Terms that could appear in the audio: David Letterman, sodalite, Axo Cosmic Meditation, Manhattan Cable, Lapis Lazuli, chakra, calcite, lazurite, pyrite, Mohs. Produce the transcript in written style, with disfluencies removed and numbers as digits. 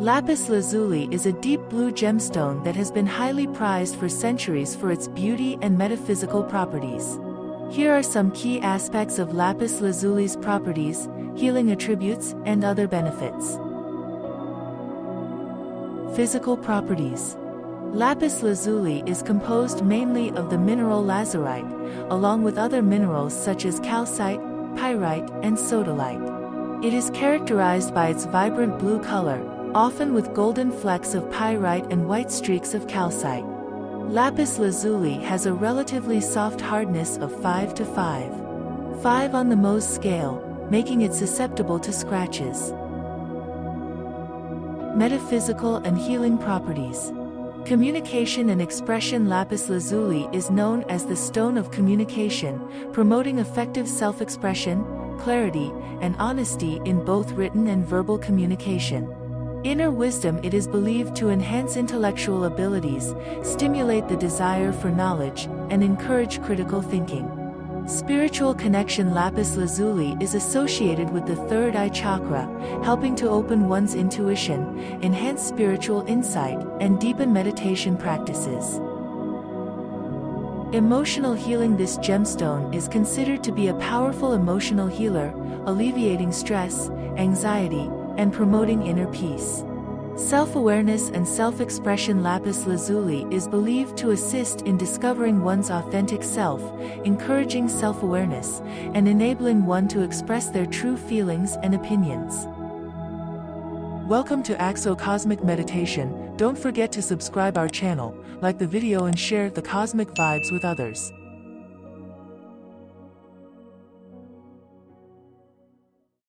Lapis lazuli is a deep blue gemstone that has been highly prized for centuries for its beauty and metaphysical properties. Here are some key aspects of lapis lazuli's properties, healing attributes, and other benefits. Physical properties. Lapis lazuli is composed mainly of the mineral lazurite, along with other minerals such as calcite, pyrite, and sodalite. It is characterized by its vibrant blue color, often with golden flecks of pyrite and white streaks of calcite. Lapis lazuli has a relatively soft hardness of 5 to 5.5 on the Mohs scale, making it susceptible to scratches. Metaphysical and healing properties. Communication and expression. Lapis lazuli is known as the stone of communication, promoting effective self-expression, clarity, and honesty in both written and verbal communication. Inner wisdom. It is believed to enhance intellectual abilities, stimulate the desire for knowledge, and encourage critical thinking. Spiritual connection. Lapis lazuli is associated with the third eye chakra, helping to open one's intuition, enhance spiritual insight, and deepen meditation practices. Emotional healing. This gemstone is considered to be a powerful emotional healer, alleviating stress, anxiety, and promoting inner peace. Self-awareness and self-expression. Lapis lazuli is believed to assist in discovering one's authentic self, encouraging self-awareness, and enabling one to express their true feelings and opinions. Welcome to Axo Cosmic Meditation. Don't forget to subscribe our channel, like the video and share the cosmic vibes with others.